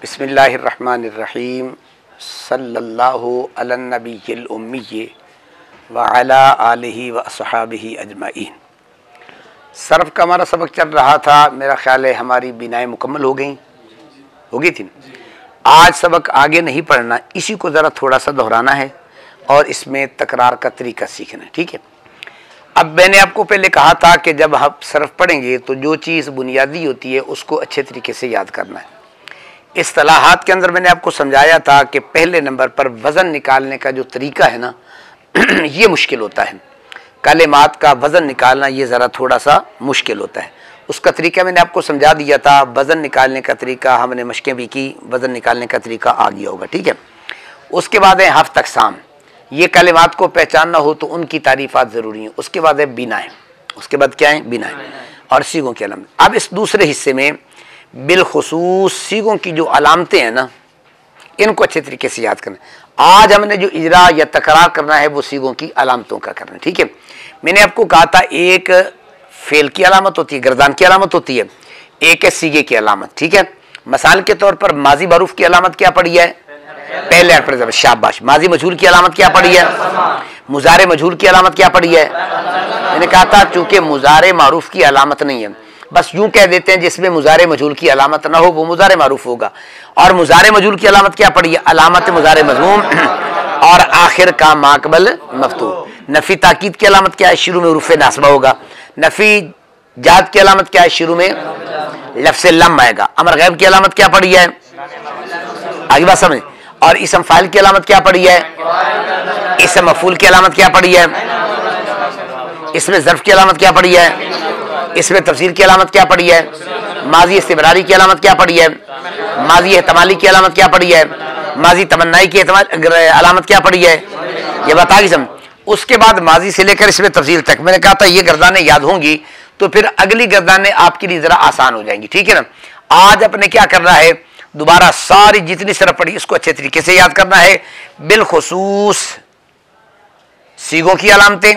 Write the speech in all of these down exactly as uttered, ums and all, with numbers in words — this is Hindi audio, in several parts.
बिस्मिल्लाहिर्रहमानिर्रहीम सल्लल्लाहु अलन नबील उम्मी व अला आलिही व असहाबिही अजमाइन। सर्फ का हमारा सबक चल रहा था। मेरा ख़्याल है हमारी बिनाएँ मुकम्मल हो गई हो गई थी ना। आज सबक आगे नहीं पढ़ना, इसी को ज़रा थोड़ा सा दोहराना है और इसमें तकरार का तरीका सीखना है, ठीक है। अब मैंने आपको पहले कहा था कि जब हम सर्फ पढ़ेंगे तो जो चीज़ बुनियादी होती है उसको अच्छे तरीके से याद करना है। इस्तलाहात के अंदर मैंने आपको समझाया था कि पहले नंबर पर वज़न निकालने का जो तरीका है ना, ये मुश्किल होता है। कलिमात का वज़न निकालना ये ज़रा थोड़ा सा मुश्किल होता है। उसका तरीका मैंने आपको समझा दिया था। वज़न निकालने का तरीका हमने मशकें भी की, वज़न निकालने का तरीका आ गया होगा, ठीक है। उसके बाद है हफ्त अक़साम। ये कलिमात को पहचानना हो तो उनकी तारीफ़ात ज़रूरी हैं। उसके बाद है बिनाएँ। उसके बाद क्या है? बिनाएँ और सीगों के अलम। अब इस दूसरे हिस्से में बिलखसूस सीगों की जो अलामतें हैं ना, इनको अच्छे तरीके से याद करना। आज हमने जो इजरा या तकरार करना है वो सीगों की अलामतों का करना है, ठीक है। मैंने आपको कहा था एक फेल की अलामत होती है, गर्दान की अलामत होती है, एक है सीगे की अलामत, ठीक है। मिसाल के तौर पर माजी मरूफ की अलामत क्या पड़ी है? पहले हर्फ पर जबर। शाबाश। माजी मजहूल की अलामत क्या पड़ी है? मुजारे मजहूल की अलामत क्या पड़ी है? मैंने कहा था चूँकि मुजारे मरूफ की अलामत नहीं है, बस यूँ कह देते हैं जिसमें मुजारे मजहूल की अलामत ना हो वो मुजारे मारूफ होगा। और मुजारे मजहूल की अलामत क्या पड़ी है? अलामत मुजारे मजमूम और आखिर का माकबल मफतू। नफ़ी ताकीद की अलामत क्या है? शुरू में हुरूफ नासबा होगा। नफ़ी जात की अलामत क्या है? शुरू में लफ्ज़ लम आएगा। अमर गैब की अलामत क्या पड़ी है? आगे बात समझ। और इसम फ़ाइल की अलामत क्या पड़ी है? इसम मफ़ूल की अलामत क्या पड़ी है? इसमें ज़र्फ़ की अलामत क्या पड़ी है? इसमें तफसीर की अलामत क्या पड़ी है? माजी इस्तिमरारी की अलामत क्या पड़ी है? माजी एहतमाली की अलामत क्या पड़ी है? माजी तमन्नाई की अलामत क्या पड़ी है? ये बता सम। उसके बाद माजी से लेकर इसमें तफसील तक मैंने कहा था ये गर्दानें याद होंगी तो फिर अगली गर्दानें आपके लिए ज़रा आसान हो जाएंगी, ठीक है ना। आज अपने क्या करना है? दोबारा सारी जितनी सरफ पड़ी इसको अच्छे तरीके से याद करना है। बिलखसूस सीगों की अलामतें,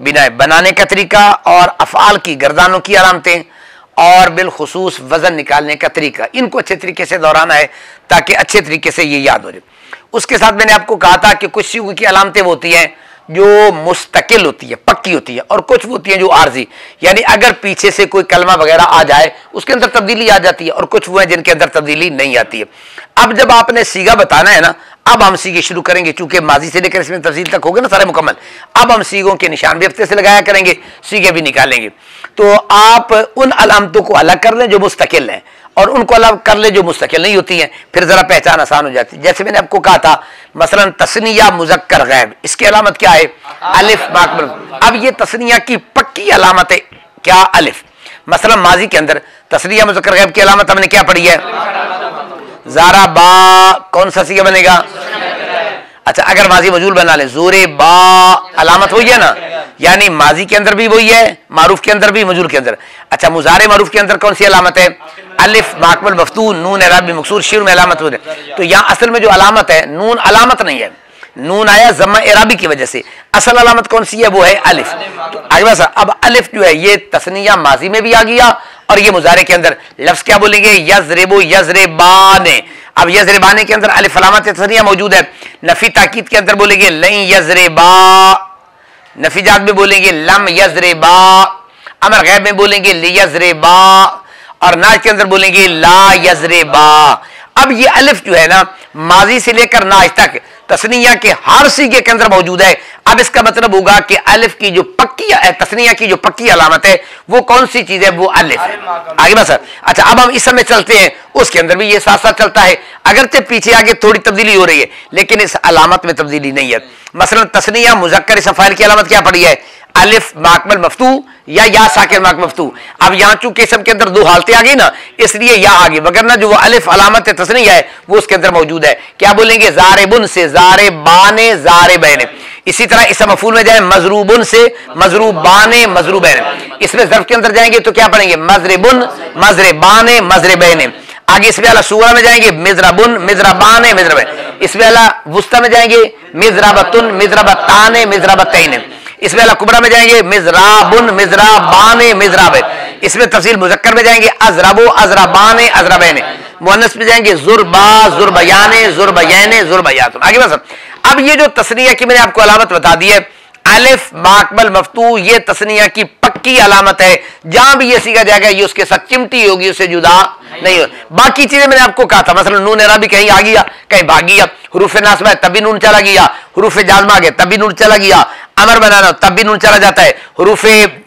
बिना बनाने का तरीका और अफ़ाल की गर्दानों की अलामतें और बिलखसूस वज़न निकालने का तरीका, इनको अच्छे तरीके से दोहराना है ताकि अच्छे तरीके से ये याद हो जाए। उसके साथ मैंने आपको कहा था कि कुछ सीगों की अलामतें वो होती हैं जो मुस्तकिल होती है, पक्की होती है, और कुछ होती हैं जो आर्जी, यानी अगर पीछे से कोई कलमा वगैरह आ जाए उसके अंदर तब्दीली आ जाती है, और कुछ वो हैं जिनके अंदर तब्दीली नहीं आती है। अब जब आपने सीगा बताना है ना, अब हम सीगे शुरू करेंगे। चूंकि माजी से लेकर इसमें तफसील तक हो गए ना सारे मुकम्मल, अब हम सीगों के निशान भी हफ्ते से लगाया करेंगे, सीगे भी निकालेंगे। तो आप उन अलामतों को अलग कर लें जो मुस्तकिल हैं और उनको अलग कर लें जो मुस्तकिल नहीं होती हैं, फिर ज़रा पहचान आसान हो जाती है। जैसे मैंने आपको कहा था मसलन तस्निया मुज़क्कर गैब, इसकी अलामत क्या है? अलिफ माकबल। अब ये तस्निया की पक्की अलामत है क्या? अलिफ। मसलन माजी के अंदर तस्निया मुज़क्कर गैब की अलामत हमने क्या पढ़ी है? ज़ारा बा, कौन सा सीगा बनेगा? अच्छा, अगर माजी मजूल बना ले जोरे बा, अलामत हुई है ना, यानी माजी के अंदर भी वही है, मारूफ के अंदर भी, मजूल के अंदर। अच्छा, मुजारे मारूफ के अंदर कौन सी अलामत है? अलिफ माकबल मफ्तून, नून एराब मकसूर, शिर में अलामत हो रही। तो यहाँ असल में जो अलामत है नून अलामत नहीं है, नून आया जम्मा एराबी की वजह से। असल अलामत कौन सी है? वो है अलिफ। तो आगे सर, अब अलिफ जो है ये तस्निया माजी में भी आ गया और ये मुजारे के अंदर। लफ्ज़ क्या बोलेंगे? यज़रिबु यज़रिबाने। अब यज़रिबाने के अंदर अलिफ अलामत तस्निया मौजूद है। नफ़ी ताकीद के अंदर बोलेंगे लन यज़रिबा, नफ़ी जात में बोलेंगे लम यज़रिबा, अमर गैब में बोलेंगे लि यज़रिबा, और नाज के अंदर बोलेंगे ला यज़रिबा। अब ये अलिफ जो है ना माजी से लेकर नाज तक तस्निया के हर सीगे के अंदर मौजूद है। अब इसका मतलब होगा कि अलिफ की जो पक्की तस्निया की जो पक्की अलामत है वो कौन सी चीज है? वो अलिफ है। आगे बस सर। अच्छा, अब हम इस समय चलते हैं, उसके अंदर भी ये साथ साथ चलता है, अगरचे पीछे आगे थोड़ी तब्दीली हो रही है लेकिन इस अलामत में तब्दीली नहीं है। मसलन तस्निया मुज़क्कर इसम फ़ाइल की अलामत क्या पड़ी है? अलिफ माकबल मफ्तू या या साकिर माक मफ्तू। अब यहाँ चूंकि इसम के अंदर दो हालतें आ गई ना, इसलिए या आ गई, वगरना जो वो अलिफ अलामत तस्निया है वो उसके अंदर मौजूद है। क्या बोलेंगे? ज़ारिबुन से ज़ारिबाने, ज़ारिबैने। इसी तरह इसम मफ़ऊल में जाए मज़रूबुन से मज़रूबाने, मज़रूबैने। इसमें ज़र्फ़ के अंदर जाएंगे तो क्या पढ़ेंगे? मज़रिबुन, मज़रिबाने, मज़रिबैने। आगे इसमें अला सूरा में जाएंगे मिज़राबुन, मिज़राबाने, मिज़राबैने। इसमें अला वुस्ता में जाएंगे मिज़राबतुन, मिज़राबताने, मिज़राबतैने। इसमें अला कुबरा में जाएंगे मिज़राबुन, मिज़राबाने, मिज़राबैने। इसमें तफ़सील मुज़क्कर में जाएंगे अज़राबो, अज़राबाने, अज़राबैने। मुअन्नस पे जाएंगे जुर्बा, जुर्बयाने, जुर्बयाने, जुर्बयातुन। आगे बात सर, अब ये जो तस्निया की मैंने आपको अलामत बता दी है, अलिफ माकबल मफ्तू, ये तस्निया की पक्की अलामत है। जहां भी ये सीखा जाएगा ये उसके साथ चिमटी होगी, उससे जुदा नहीं होगी। बाकी चीजें मैंने आपको कहा था, मसलन नून एरा भी कहीं आ गया कहीं भाग गया, हरूफ नासमा है तभी नून चला गया, हरूफ जाजमा आ गया तभी नून चला गया, अमर बनाना हो तभी नून चला जाता है, हरूफ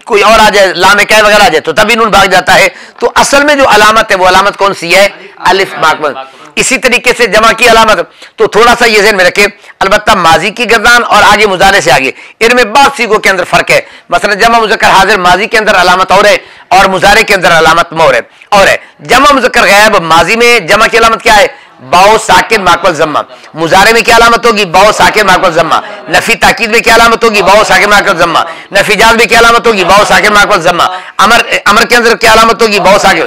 कोई और आ जाए लामे कै वगैरह आ जाए तो तभी नून भाग जाता है। तो असल में जो अलामत है वो अलामत कौन सी है? अलिफ माकबल। इसी तरीके से जमा की अलामत, तो थोड़ा सा ये ज़हन में रखें। अलबत्ता माजी की गर्दान और आगे मुजारे से आगे इनमें बात सीखों के अंदर फर्क है। मसलन जमा मुज़क्कर हाजिर माजी के अंदर अलामत और है और मुजारे के अंदर अलामत मोर है और है। जमा मुज़क्कर गैब माजी में जमा की अलामत क्या है? बाओ साकिन माकबल जम्मा। मुजारे में क्या अलामत होगी? बाओ साकिन माकबल जम्मा। नफी ताकीद में क्या अलामत होगी? बाओ साकिन माकबल जम्मा। नफी जाज में क्या अलामत होगी? बाओ साकिन माकबल जम्मा। अमर अमर के अंदर क्या अलामत होगी? बाओ साकिन।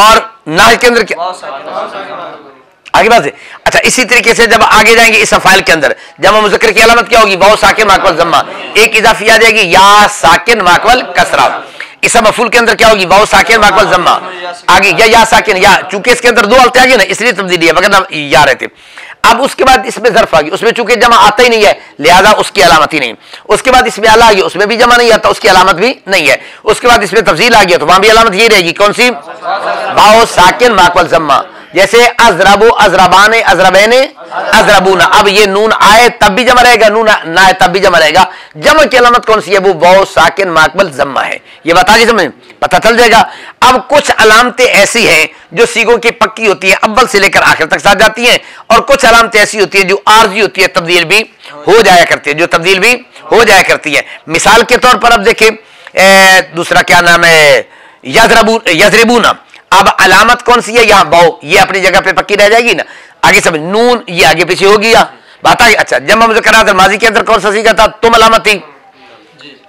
और नाह के अंदर क्या आगे बात है। अच्छा, इसी तरीके से जब आगे जाएंगे इस अफाइल के अंदर जमा मुज़क्कर की अलामत क्या होगी? बाओ साकिन माकवल जम्मा। एक इजाफी आ जाएगी या साकिन माकवल कसरा। इस मफूल के अंदर क्या होगी? बाओ साकिन माकवल जम्मा। आगे या या साकिन या, चूंकि इसके अंदर दो अलते आ गए ना इसलिए तब्दीली है, मगर ना या रहते। अब उसके बाद इसमें ज़र्फ़ आ गई, उसमें चूंकि जमा आता ही नहीं है लिहाजा उसकी अलामत ही नहीं। उसके बाद इसमें आला आ गया, उसमें भी जमा नहीं आता, उसकी अलामत भी नहीं है। उसके बाद इसमें तफजील आ गया तो वहां भी अलामत ये रहेगी, कौन सी? बाओ साकिन माकवल जम्मा। जैसे अजराबो, अजराबाने, अजराबैने, अजराबूना। अब ये नून आए तब भी जमा रहेगा, नून ना आए तब भी जमा रहेगा। जमा की अलामत कौन सी है? वो बाओ साकिन माकबल जम्मा है। ये बता दी समझ पता चल जाएगा। अब कुछ अलामतें ऐसी हैं जो सीगों की पक्की होती है, अव्वल से लेकर आखिर तक साथ जाती हैं, और कुछ अलामतें ऐसी होती है जो आर्जी होती है, तब्दील भी हो जाया करती है, जो तब्दील भी हो जाया करती है। मिसाल के तौर पर अब देखें, दूसरा क्या नाम है, यजरबू, यजरिबूना। अब अलामत कौन सी है? यहाँ बाओ, ये अपनी जगह पे पक्की रह जाएगी ना। आगे समझ नून ये आगे पीछे हो गया, बात आई। अच्छा, जब मुझे करा था माजी के अंदर कौन सा सीखा था? तुम अलामत थी।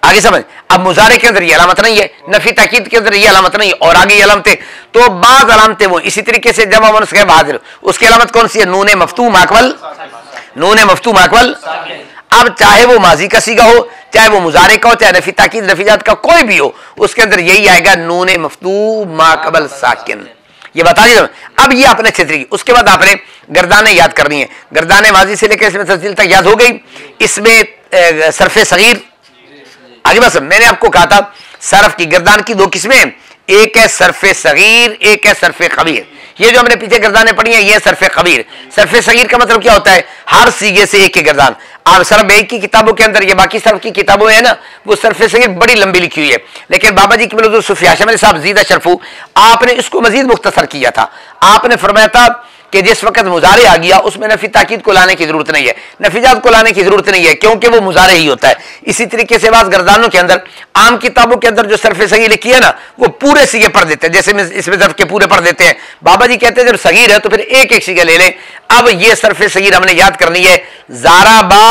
आगे समझ, अब मुजारे के अंदर ये अलामत नहीं है, नफी ताकीद के अंदर ये अलामत नहीं है, और आगे ये अलामतें, तो बाज अलामतें वो। इसी तरीके से जब हम उसके हाजिर, उसकी अलामत कौन सी है? नून मफ्तू माकवल, नून मफ्तू माकवल। अब चाहे वो माजी का सीगा हो, चाहे वो मुजारे का हो, चाहे नफी ताकीद नफीजात का कोई भी हो, उसके अंदर यही आएगा नून मफ्तू माकबल साकिन। ये बता दीजिए। अब ये आपने क्षेत्र की, उसके बाद आपने गर्दाने याद करनी है। गर्दाने माजी से लेकर इसमें तफसील तक याद हो गई। इसमें सर्फ सगीर आगे बस। मैंने आपको कहा था सर्फ की गर्दान की दो किस्में, एक है सर्फ सगीर, एक है सर्फ कबीर। ये जो हमने पीछे गर्दाने पढ़ी है ये सर्फ कबीर। सर्फ सगीर का मतलब क्या होता है? हर सीगे से एक ही गर्दान। आप सर्फ एक की किताबों के अंदर, ये बाकी सर्फ की किताबें हैं ना, वो सर्फ सगीर बड़ी लंबी लिखी हुई है, लेकिन बाबा जी के सूफिया शाह साहब जीदा शरफू, आपने इसको मजीद मुख्तसर किया था। आपने फरमाया था कि जिस वक्त मुजारे आ गया उसमें नफी ताकीद को लाने की जरूरत नहीं है, नफीजात को लाने की जरूरत नहीं है, क्योंकि वो मुजारे ही होता है। इसी तरीके से बाज गर्दानों के अंदर, आम किताबों के अंदर जो सर्फे सगीर लिखी है ना, वो पूरे सीगे पढ़ देते हैं, जैसे इसमें जर्फ के पूरे पढ़ देते हैं। बाबा जी कहते हैं जब सगीर है तो फिर एक एक सीगे ले लें। अब ये सर्फे सगीर हमने याद करनी है, जाराबा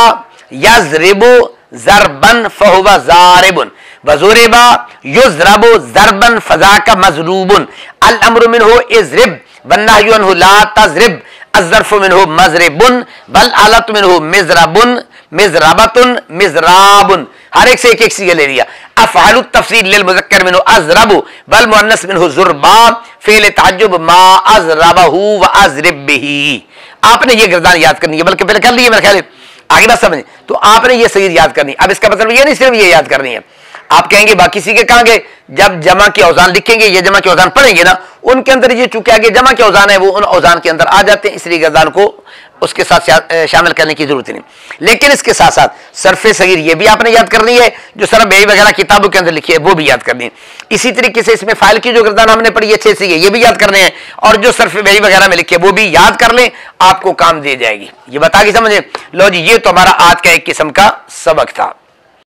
यज़रिबु ज़रबन फहुवा ज़ारिबुन, वज़ुरिबा युज़रबु ज़रबन फ़ज़ाका मज़रूबुन, अल अम्रु मिन्हु इज़रिब वन्नहयु ला तज़रिब, अज़रफ़ु मिन्हु मज़रिबुन, वल आलतु मिन्हु मिज़रबुन मिज़रबतुन मिज़राबुन। हर एक से एक एक सीगा ले लिया। अफ़अलु तफ़सील लिल मुज़क्कर मिन्हु अज़रबु वल मुअन्नस मिन्हु ज़ुरबा, फ़िअल तअज्जुब मा अज़रबहु व अज़रिब बिही। आपने ये गर्दान याद करनी है, बल्कि पहले कर लिए मेरे ख्याल है। आगे बात समझ, तो आपने ये सगीर याद करनी। अब इसका मतलब ये नहीं सिर्फ ये याद करनी है। आप कहेंगे बाकी सीगे कहाँ गए? जब जमा के औजान लिखेंगे, ये जमा के औजान पढ़ेंगे ना, उनके अंदर ये चूंकि आगे जमा के औजान है वो उन औजान के अंदर आ जाते हैं, इसलिए गर्दान को उसके साथ शामिल करने की जरूरत नहीं। लेकिन इसके साथ साथ सर्फ सगीर ये भी आपने याद करनी है, जो सर्फ बेई वगैरह किताबों के अंदर लिखी है वो भी याद करनी है। इसी तरीके से इसमें फाइल की जो गर्दान हमने पढ़ी है छह सीगे, ये भी याद करने हैं, और जो सर्फ बेई वगैरह में लिखी है वो भी याद कर लें, आपको काम दे जाएगी। ये बता के समझे। लो जी, ये तो हमारा आज का एक किस्म का सबक था।